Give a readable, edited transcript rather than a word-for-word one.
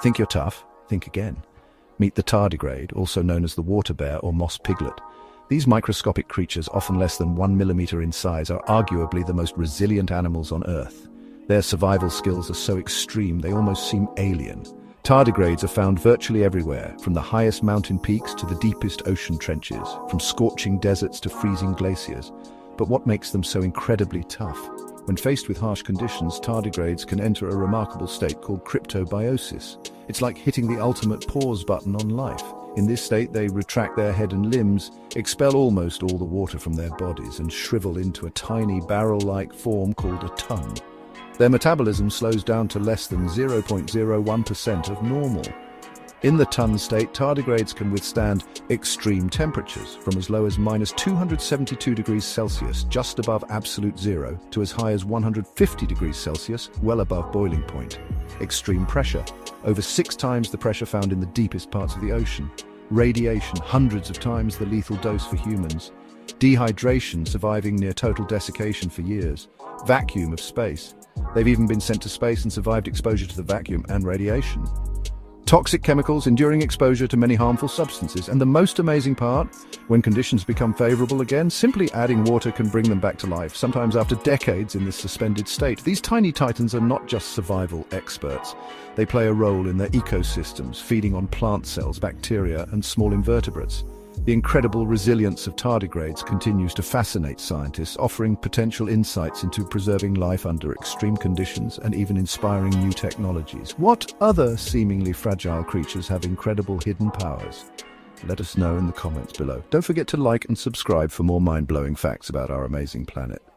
Think you're tough? Think again. Meet the tardigrade, also known as the water bear or moss piglet. These microscopic creatures, often less than 1 millimeter in size, are arguably the most resilient animals on Earth. Their survival skills are so extreme they almost seem alien. Tardigrades are found virtually everywhere, from the highest mountain peaks to the deepest ocean trenches, from scorching deserts to freezing glaciers. But what makes them so incredibly tough? When faced with harsh conditions, tardigrades can enter a remarkable state called cryptobiosis. It's like hitting the ultimate pause button on life. In this state, they retract their head and limbs, expel almost all the water from their bodies, and shrivel into a tiny barrel-like form called a tun. Their metabolism slows down to less than 0.01% of normal. In the tun state, tardigrades can withstand extreme temperatures, from as low as -272°C, just above absolute zero, to as high as 150°C, well above boiling point. Extreme pressure, over 6 times the pressure found in the deepest parts of the ocean. Radiation, hundreds of times the lethal dose for humans. Dehydration, surviving near total desiccation for years. Vacuum of space. They've even been sent to space and survived exposure to the vacuum and radiation. Toxic chemicals, enduring exposure to many harmful substances. And the most amazing part, when conditions become favorable again, simply adding water can bring them back to life, sometimes after decades in this suspended state. These tiny titans are not just survival experts. They play a role in their ecosystems, feeding on plant cells, bacteria, and small invertebrates. The incredible resilience of tardigrades continues to fascinate scientists, offering potential insights into preserving life under extreme conditions and even inspiring new technologies. What other seemingly fragile creatures have incredible hidden powers? Let us know in the comments below. Don't forget to like and subscribe for more mind-blowing facts about our amazing planet.